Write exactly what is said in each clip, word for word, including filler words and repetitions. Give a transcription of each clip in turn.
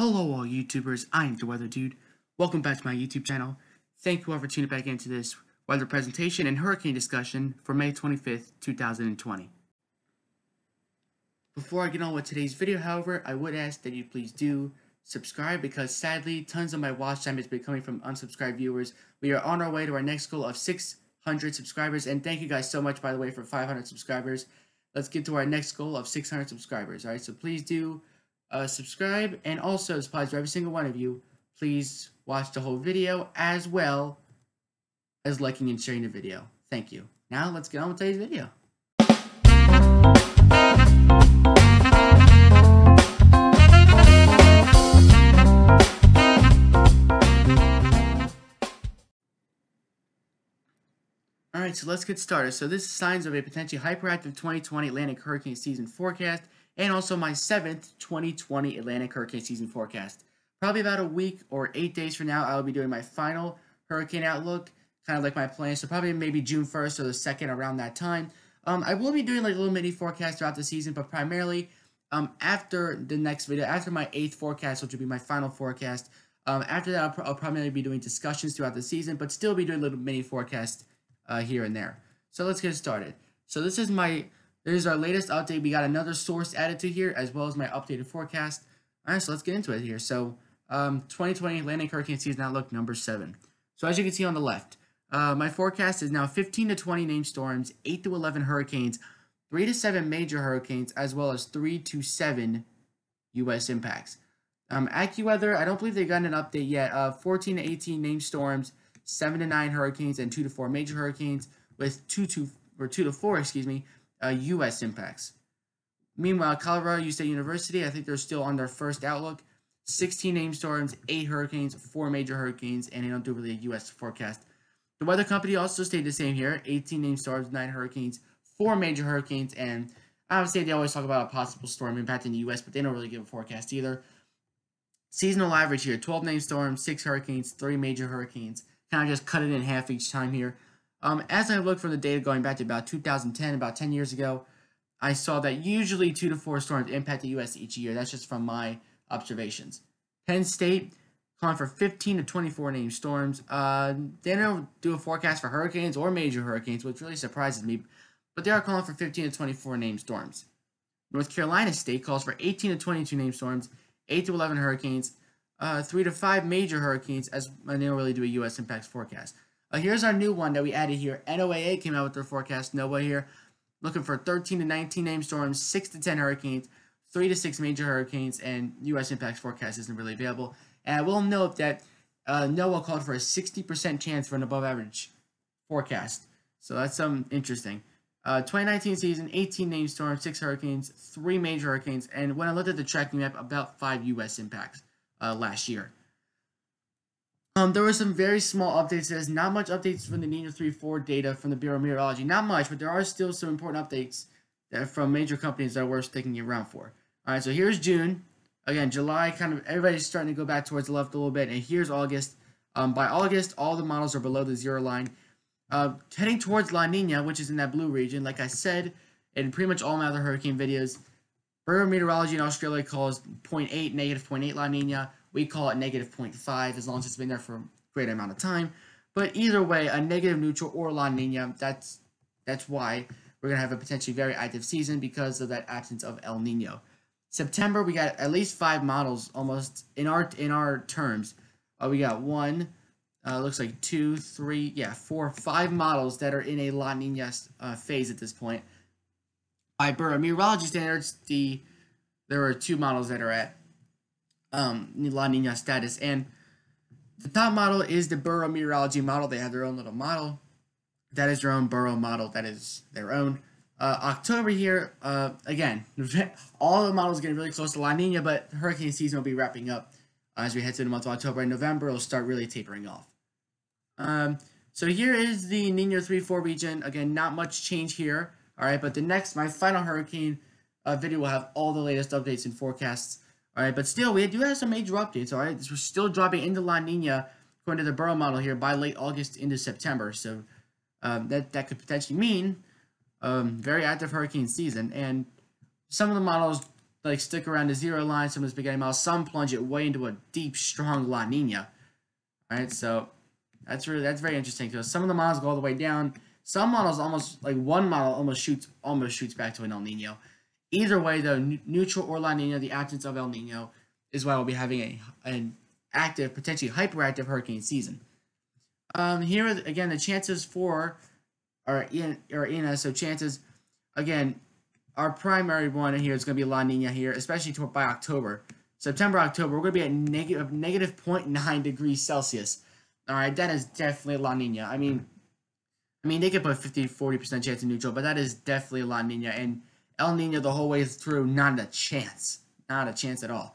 Hello all YouTubers, I am the Weather Dude. Welcome back to my YouTube channel. Thank you all for tuning back into this weather presentation and hurricane discussion for May twenty-fifth, two thousand twenty. Before I get on with today's video, however, I would ask that you please do subscribe because sadly, tons of my watch time has been coming from unsubscribed viewers. We are on our way to our next goal of six hundred subscribers, and thank you guys so much, by the way, for five hundred subscribers. Let's get to our next goal of six hundred subscribers, alright? So please do Uh, subscribe, and also as applies to every single one of you, please watch the whole video as well as liking and sharing the video. Thank you. Now let's get on with today's video. Alright, so let's get started. So this is signs of a potentially hyperactive twenty twenty Atlantic hurricane season forecast, and also my seventh twenty twenty Atlantic hurricane season forecast. Probably about a week or eight days from now, I'll be doing my final hurricane outlook, kind of like my plan. So probably maybe June first or the second, around that time. Um, I will be doing like a little mini forecast throughout the season, but primarily um, after the next video, after my eighth forecast, which will be my final forecast. Um, after that, I'll, pr I'll primarily be doing discussions throughout the season, but still be doing little mini forecasts uh, here and there. So let's get started. So this is my... There's our latest update. We got another source added to here, as well as my updated forecast. All right, so let's get into it here. So um, twenty twenty Atlantic hurricane season outlook number seven. So as you can see on the left, uh, my forecast is now fifteen to twenty named storms, eight to eleven hurricanes, three to seven major hurricanes, as well as three to seven U S impacts. Um, AccuWeather, I don't believe they've gotten an update yet. Uh, fourteen to eighteen named storms, seven to nine hurricanes, and two to four major hurricanes, with two to, or two to four, excuse me, Uh, U S impacts. Meanwhile, Colorado State University, I think they're still on their first outlook. sixteen named storms, eight hurricanes, four major hurricanes, and they don't do really a U S forecast. The weather company also stayed the same here. eighteen named storms, nine hurricanes, four major hurricanes, and obviously they always talk about a possible storm impacting the U S, but they don't really give a forecast either. Seasonal average here, twelve named storms, six hurricanes, three major hurricanes. Kind of just cut it in half each time here. Um, as I look for the data going back to about two thousand ten, about ten years ago, I saw that usually two to four storms impact the U S each year. That's just from my observations. Penn State calling for fifteen to twenty-four named storms. Uh, they don't do a forecast for hurricanes or major hurricanes, which really surprises me, but they are calling for fifteen to twenty-four named storms. North Carolina State calls for eighteen to twenty-two named storms, eight to eleven hurricanes, uh, three to five major hurricanes, as and they don't really do a U S impacts forecast. Uh, here's our new one that we added here. N O A A came out with their forecast. NOAA here, looking for thirteen to nineteen named storms, six to ten hurricanes, three to six major hurricanes, and U S impacts forecast isn't really available. And I will note that uh, NOAA called for a sixty percent chance for an above-average forecast. So that's something um, interesting. Uh, twenty nineteen season, eighteen named storms, six hurricanes, three major hurricanes, and when I looked at the tracking map, about five U S impacts uh, last year. Um, there were some very small updates. There's not much updates from the Niño three point four data from the Bureau of Meteorology. Not much, but there are still some important updates that are from major companies that are worth sticking around for. All right, so here's June. Again, July, kind of everybody's starting to go back towards the left a little bit. And here's August. Um, by August, all the models are below the zero line. Uh, heading towards La Niña, which is in that blue region. Like I said in pretty much all my other hurricane videos, Bureau of Meteorology in Australia calls zero point eight, negative zero point eight La Niña. We call it negative zero point five as long as it's been there for a great amount of time. But either way, a negative neutral or La Niña, that's that's why we're going to have a potentially very active season because of that absence of El Niño. September, we got at least five models almost in our in our terms. Uh, we got one, uh, looks like two, three, yeah, four, five models that are in a La Niña uh, phase at this point. By Bureau of Meteorology standards, the there are two models that are at Um, La Niña status, and the top model is the Bureau of Meteorology model. They have their own little model. That is their own Bureau model. That is their own. Uh, October here, uh, again, all the models getting really close to La Niña, but hurricane season will be wrapping up uh, as we head to the month of October, and November will start really tapering off. Um, so here is the Niño three point four region. Again, not much change here. All right, but the next, my final hurricane uh, video will have all the latest updates and forecasts. All right, but still, we do have some major updates, all right? We're still dropping into La Niña, according to the Bureau model here, by late August into September. So um, that, that could potentially mean um, very active hurricane season. And some of the models like stick around the zero line, some of this big M L, some plunge it way into a deep, strong La Nina. All right, so that's really that's very interesting because some of the models go all the way down. Some models almost like one model almost shoots almost shoots back to an El Nino. Either way, though, neutral or La Nina, the absence of El Nino is why we'll be having a an active, potentially hyperactive hurricane season. Um, here again, the chances for or E N S, so chances again. Our primary one here is going to be La Nina here, especially to, by October. September, October, we're going to be at negative, negative zero point nine degrees Celsius. All right, that is definitely La Nina. I mean, I mean, they could put fifty, forty percent chance in neutral, but that is definitely La Nina. And El Nino the whole way through, not a chance. Not a chance at all.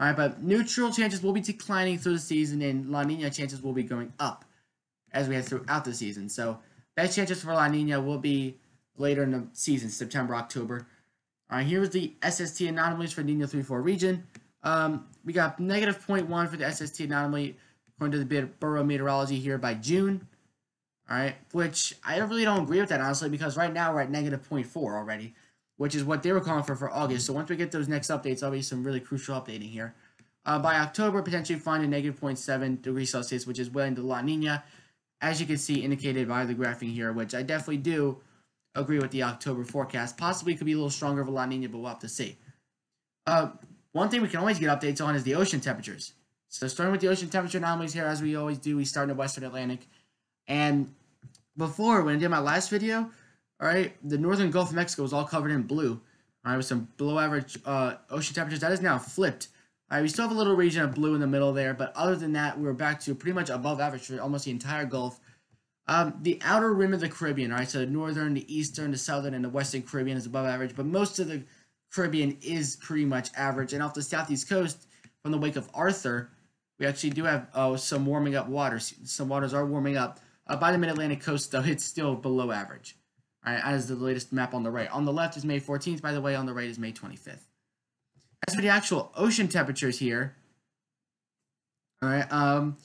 All right, but neutral chances will be declining through the season, and La Nina chances will be going up as we head throughout the season. So best chances for La Nina will be later in the season, September, October. All right, here's the S S T anomalies for Niño three four region. Um, we got negative zero point one for the S S T anomaly, according to the Bureau of Meteorology here by June. All right, which I really don't agree with that, honestly, because right now we're at negative zero point four already, which is what they were calling for for August. So once we get those next updates, there'll be some really crucial updating here. Uh, by October, potentially find a negative zero point seven degrees Celsius, which is well into La Niña, as you can see indicated by the graphing here, which I definitely do agree with the October forecast. Possibly could be a little stronger for La Nina, but we'll have to see. Uh, one thing we can always get updates on is the ocean temperatures. So starting with the ocean temperature anomalies here, as we always do, we start in the Western Atlantic. And before, when I did my last video, all right, the northern Gulf of Mexico was all covered in blue, all right, with some below average uh, ocean temperatures. That is now flipped. All right, we still have a little region of blue in the middle there, but other than that, we're back to pretty much above average for almost the entire Gulf. Um, the outer rim of the Caribbean, all right, so the northern, the eastern, the southern, and the western Caribbean is above average, but most of the Caribbean is pretty much average. And off the southeast coast, from the wake of Arthur, we actually do have uh, some warming up waters. Some waters are warming up. Uh, by the mid-Atlantic coast, though, it's still below average, all right, as the latest map on the right. On the left is May fourteenth, by the way, on the right is May twenty-fifth. As for the actual ocean temperatures here, all right, um...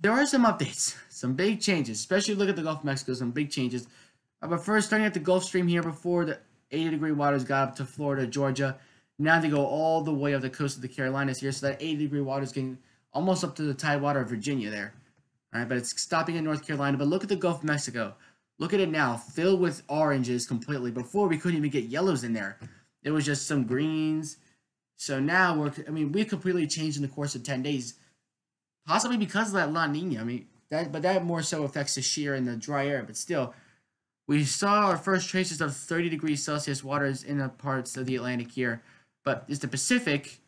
there are some updates, some big changes, especially look at the Gulf of Mexico, some big changes. Uh, but first, starting at the Gulf Stream here, before the eighty degree waters got up to Florida, Georgia, now they go all the way up the coast of the Carolinas here, so that eighty degree water is getting almost up to the tidewater of Virginia there. All right, but it's stopping in North Carolina. But look at the Gulf of Mexico. Look at it now, filled with oranges completely. Before, we couldn't even get yellows in there. It was just some greens. So now, we're, I mean, we completely changed in the course of ten days. Possibly because of that La Nina, I mean, that, but that more so affects the shear and the dry air. But still, we saw our first traces of thirty degrees Celsius waters in the parts of the Atlantic here. But it's the Pacific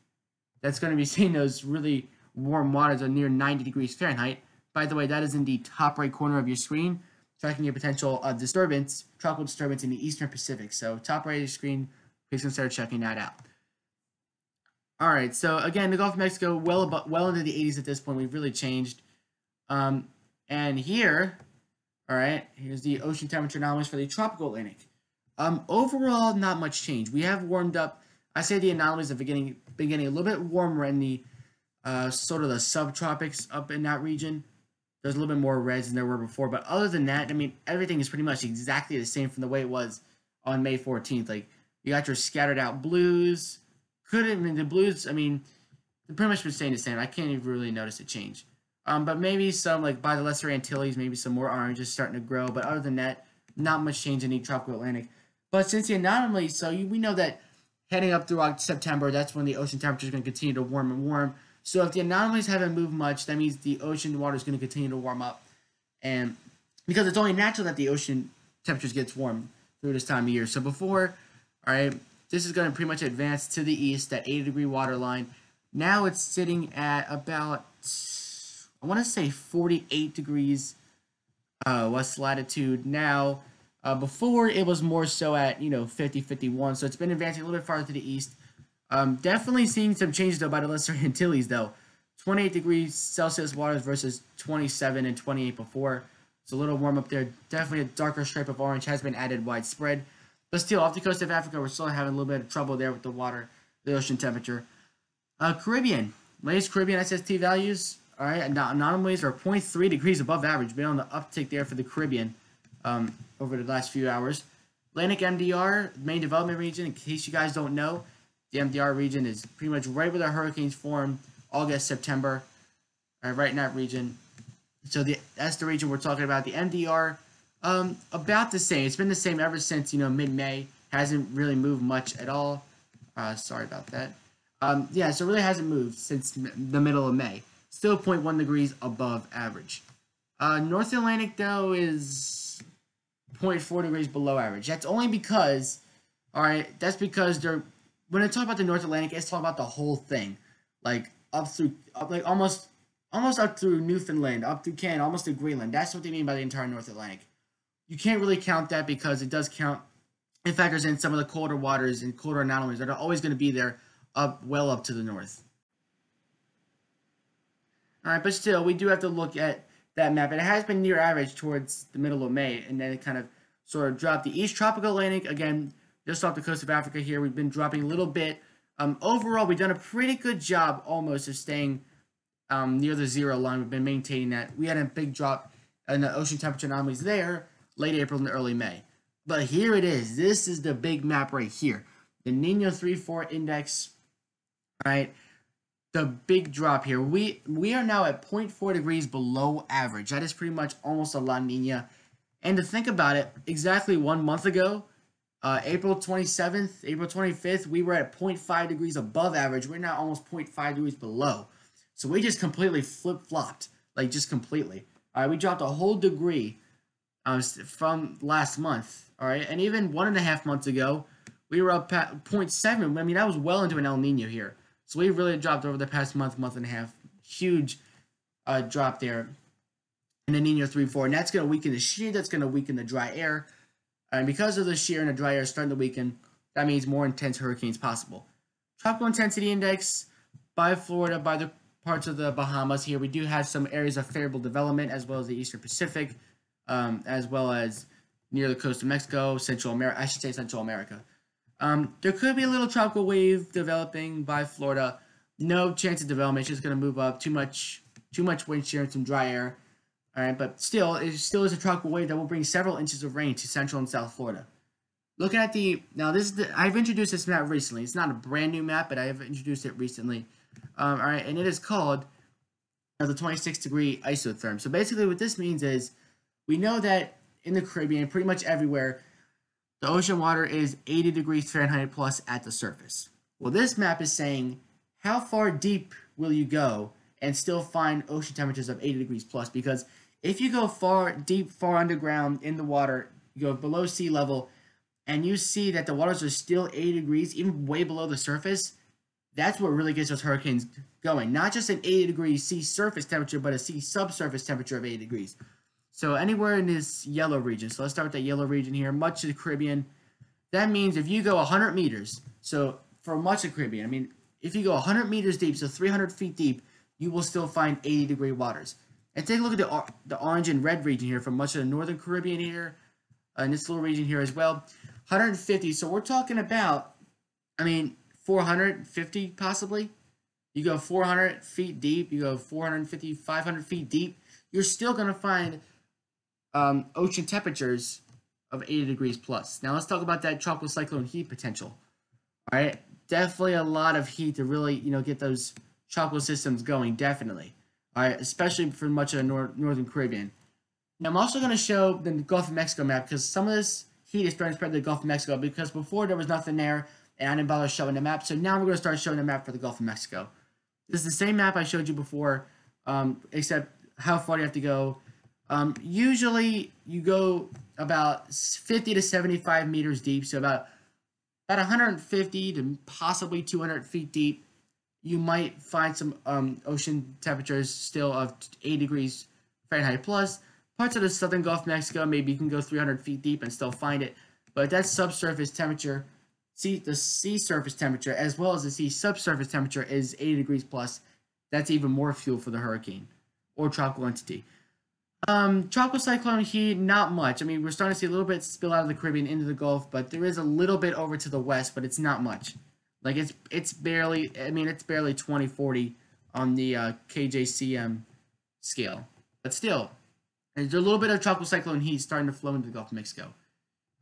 that's going to be seeing those really warm waters of near ninety degrees Fahrenheit. By the way, that is in the top right corner of your screen, tracking your potential uh, disturbance, tropical disturbance in the eastern Pacific. So top right of your screen, please consider checking that out. All right, so again, the Gulf of Mexico, well above, well into the eighties at this point. We've really changed. Um, and here, all right, here's the ocean temperature anomalies for the tropical Atlantic. Um, overall, not much change. We have warmed up. I say the anomalies have been getting, been getting a little bit warmer in the uh, sort of the subtropics up in that region. There's a little bit more reds than there were before. But other than that, I mean, everything is pretty much exactly the same from the way it was on May fourteenth. Like, you got your scattered out blues. Couldn't, I mean, the blues, I mean, they've pretty much been staying the same. I can't even really notice a change. Um, but maybe some, like, by the Lesser Antilles, maybe some more oranges starting to grow. But other than that, not much change in the tropical Atlantic. But since the anomaly, so you, we know that heading up throughout September, that's when the ocean temperature is going to continue to warm and warm. So if the anomalies haven't moved much, that means the ocean water is going to continue to warm up. And because it's only natural that the ocean temperatures gets warm through this time of year. So before, all right, this is going to pretty much advance to the east, that eighty degree water line. Now it's sitting at about, I want to say forty-eight degrees uh, west latitude now. Uh, before, it was more so at, you know, fifty, fifty-one. So it's been advancing a little bit farther to the east. Um, definitely seeing some changes, though, by the Lesser Antilles, though. twenty-eight degrees Celsius waters versus twenty-seven and twenty-eight before. It's a little warm up there. Definitely a darker stripe of orange has been added widespread. But still, off the coast of Africa, we're still having a little bit of trouble there with the water, the ocean temperature. Uh, Caribbean. Latest Caribbean S S T values, all right, anomalies are zero point three degrees above average. Been on the uptick there for the Caribbean um, over the last few hours. Atlantic M D R, main development region, in case you guys don't know. the M D R region is pretty much right where the hurricanes form, August, September, right, right in that region. So the, that's the region we're talking about. The M D R, um, about the same. It's been the same ever since, you know, mid-May. Hasn't really moved much at all. Uh, sorry about that. Um, yeah, so it really hasn't moved since m the middle of May. Still zero point one degrees above average. Uh, North Atlantic, though, is zero point four degrees below average. That's only because, all right, that's because they're, when I talk about the North Atlantic, it's talking about the whole thing. Like, up through, up, like, almost, almost up through Newfoundland, up through Canada, almost to Greenland. That's what they mean by the entire North Atlantic. You can't really count that because it does count, it factors in some of the colder waters and colder anomalies that are always going to be there, up, well up to the north. All right, but still, we do have to look at that map. It has been near average towards the middle of May, and then it kind of sort of dropped. The East Tropical Atlantic, again, just off the coast of Africa here, we've been dropping a little bit. Um, overall, we've done a pretty good job almost of staying um, near the zero line. We've been maintaining that. We had a big drop in the ocean temperature anomalies there, late April and early May. But here it is. This is the big map right here. The Niño three point four index, right? The big drop here. We we are now at zero point four degrees below average. That is pretty much almost a La Niña. And to think about it, exactly one month ago, uh, April twenty-seventh, April twenty-fifth, we were at zero point five degrees above average. We're now almost zero point five degrees below. So we just completely flip-flopped, like just completely. All right, we dropped a whole degree um, from last month, all right? And even one and a half months ago, we were up at zero point seven. I mean, that was well into an El Niño here. So we've really dropped over the past month, month and a half. Huge uh, drop there in the Niño three point four. And that's going to weaken the shear. That's going to weaken the dry air. And because of the shear and the dry air starting to weaken, that means more intense hurricanes possible. Tropical Intensity Index by Florida, by the parts of the Bahamas here. We do have some areas of favorable development, as well as the Eastern Pacific, um, as well as near the coast of Mexico, Central America. I should say Central America. Um, there could be a little tropical wave developing by Florida. No chance of development. It's just going to move up. Too much too much wind shear and some dry air. All right, but still, it still is a tropical wave that will bring several inches of rain to central and south Florida. Looking at the... Now, this is the, I've introduced this map recently. It's not a brand new map, but I have introduced it recently. Um, all right, and it is called uh, the twenty-six degree isotherm. So basically what this means is we know that in the Caribbean, pretty much everywhere, the ocean water is eighty degrees Fahrenheit plus at the surface. Well, this map is saying how far deep will you go and still find ocean temperatures of eighty degrees plus, because if you go far deep, far underground in the water, you go below sea level, and you see that the waters are still eighty degrees, even way below the surface, that's what really gets those hurricanes going. Not just an eighty degree sea surface temperature, but a sea subsurface temperature of eighty degrees. So anywhere in this yellow region, so let's start with that yellow region here, much of the Caribbean. That means if you go one hundred meters, so for much of the Caribbean, I mean, if you go one hundred meters deep, so three hundred feet deep, you will still find eighty degree waters. And take a look at the, the orange and red region here for much of the northern Caribbean here, and this little region here as well, one hundred fifty. So we're talking about, I mean, four hundred fifty possibly. You go four hundred feet deep, you go four hundred fifty, five hundred feet deep, you're still going to find Um, ocean temperatures of eighty degrees plus. Now let's talk about that tropical cyclone heat potential. All right, definitely a lot of heat to really, you know, get those tropical systems going, definitely. All right, especially for much of the nor northern Caribbean. Now I'm also going to show the Gulf of Mexico map, because some of this heat is starting to spread to the Gulf of Mexico, because before there was nothing there and I didn't bother showing the map. So now we're going to start showing the map for the Gulf of Mexico. This is the same map I showed you before, um, except how far you have to go. Um, usually you go about fifty to seventy-five meters deep, so about, about one hundred fifty to possibly two hundred feet deep. You might find some um, ocean temperatures still of eighty degrees Fahrenheit plus. Parts of the southern Gulf of Mexico, maybe you can go three hundred feet deep and still find it. But that subsurface temperature, see the sea surface temperature as well as the sea subsurface temperature is eighty degrees plus. That's even more fuel for the hurricane or tropical entity. Um, tropical cyclone heat, not much. I mean, we're starting to see a little bit spill out of the Caribbean into the Gulf, but there is a little bit over to the west, but it's not much. Like, it's it's barely, I mean, it's barely twenty forty on the uh, K J C M scale. But still, there's a little bit of tropical cyclone heat starting to flow into the Gulf of Mexico.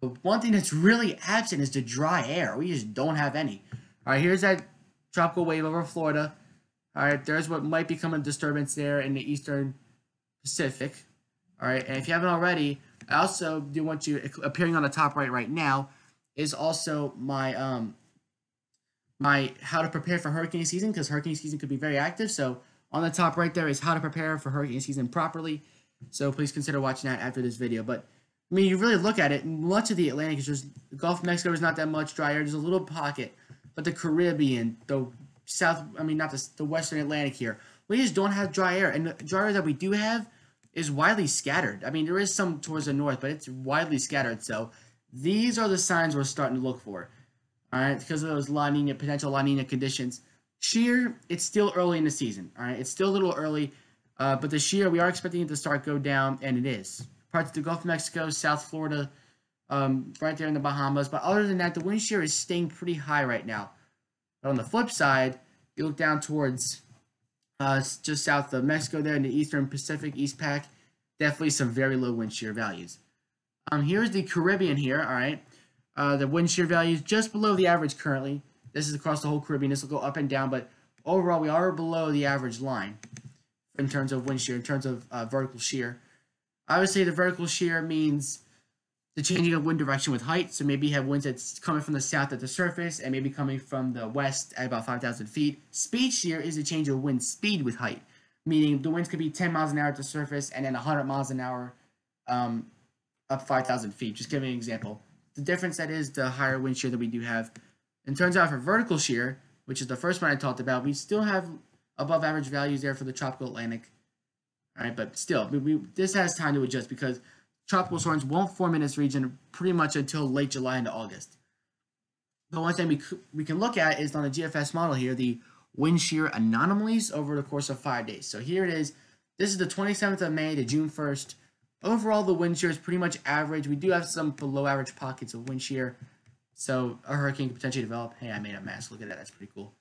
But one thing that's really absent is the dry air. We just don't have any. All right, here's that tropical wave over Florida. All right, there's what might become a disturbance there in the eastern Pacific. All right, and if you haven't already, I also do want you, appearing on the top right right now, is also my um my how to prepare for hurricane season, because hurricane season could be very active. So on the top right there is how to prepare for hurricane season properly. So please consider watching that after this video. But I mean, you really look at it, much of the Atlantic is just, the Gulf of Mexico is not that much drier. There's a little pocket, but the Caribbean, the South, I mean, not the, the Western Atlantic here, we just don't have dry air. And the dry air that we do have is widely scattered. I mean, there is some towards the north, but it's widely scattered. So these are the signs we're starting to look for. All right, because of those La Nina, potential La Nina conditions. Shear, it's still early in the season. All right, it's still a little early, uh, but the shear, we are expecting it to start go down, and it is. Parts of the Gulf of Mexico, South Florida, um, right there in the Bahamas. But other than that, the wind shear is staying pretty high right now. But on the flip side, you look down towards uh, just south of Mexico there in the eastern Pacific, East Pac, definitely some very low wind shear values. Um, here's the Caribbean here, all right. Uh, the wind shear value is just below the average currently. This is across the whole Caribbean. This will go up and down, but overall we are below the average line in terms of wind shear, in terms of uh, vertical shear. Obviously, the vertical shear means the changing of wind direction with height. So maybe you have winds that's coming from the south at the surface and maybe coming from the west at about five thousand feet. Speed shear is the change of wind speed with height, meaning the winds could be ten miles an hour at the surface and then one hundred miles an hour um, up five thousand feet. Just giving an example. The difference that is the higher wind shear that we do have. And it turns out for vertical shear, which is the first one I talked about, we still have above average values there for the tropical Atlantic. All right, but still, we, we, this has time to adjust because tropical storms won't form in this region pretty much until late July into August. The one thing we, we can look at is on the G F S model here, the wind shear anomalies over the course of five days. So here it is. This is the twenty-seventh of May to June first. Overall, the wind shear is pretty much average. We do have some below average pockets of wind shear. So a hurricane could potentially develop. Hey, I made a mess. Look at that. That's pretty cool.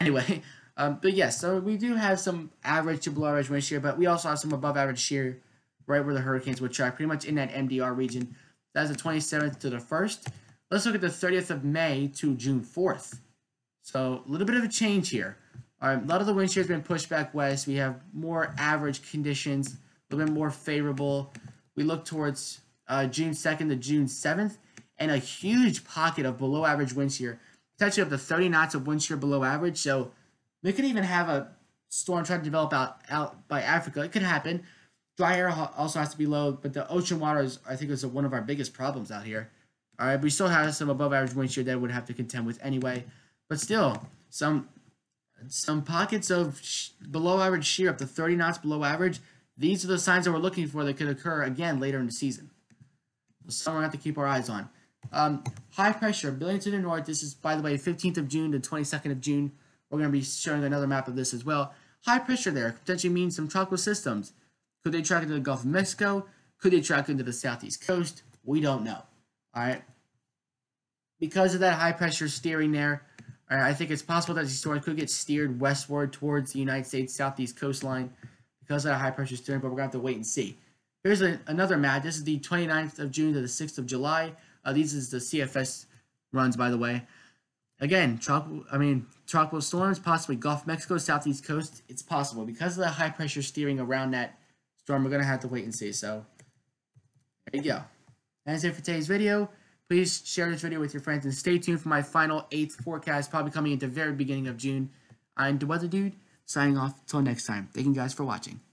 Anyway, um, but yes, so we do have some average to below average wind shear, but we also have some above average shear right where the hurricanes would track, pretty much in that M D R region. That's the twenty-seventh to the first. Let's look at the thirtieth of May to June fourth. So a little bit of a change here. All right, a lot of the wind shear has been pushed back west. We have more average conditions, a little bit more favorable. We look towards uh, June second to June seventh, and a huge pocket of below average wind shear, potentially up to thirty knots of wind shear below average. So we could even have a storm try to develop out, out by Africa. It could happen. Dry air also has to be low, but the ocean water is, I think, is one of our biggest problems out here. All right, we still have some above average wind shear that would have to contend with anyway, but still some some pockets of sh below average shear up to thirty knots below average. These are the signs that we're looking for that could occur again later in the season. Some we have to keep our eyes on. Um, high pressure, building to the north. This is, by the way, fifteenth of June to twenty-second of June. We're going to be showing another map of this as well. High pressure there potentially means some tropical systems. Could they track into the Gulf of Mexico? Could they track into the southeast coast? We don't know. All right. Because of that high pressure steering there, all right, I think it's possible that the storm could get steered westward towards the United States southeast coastline because of that high pressure steering, but we're going to have to wait and see. Here's a, another map. This is the twenty-ninth of June to the sixth of July. Uh, these is the C F S runs, by the way. Again, tropical, I mean, tropical storms, possibly Gulf of Mexico, southeast coast. It's possible. Because of the high pressure steering around that storm, we're going to have to wait and see. So, there you go. That's it for today's video. Please share this video with your friends and stay tuned for my final eighth forecast, probably coming at the very beginning of June. I'm the Weather Dude, signing off. Till next time. Thank you guys for watching.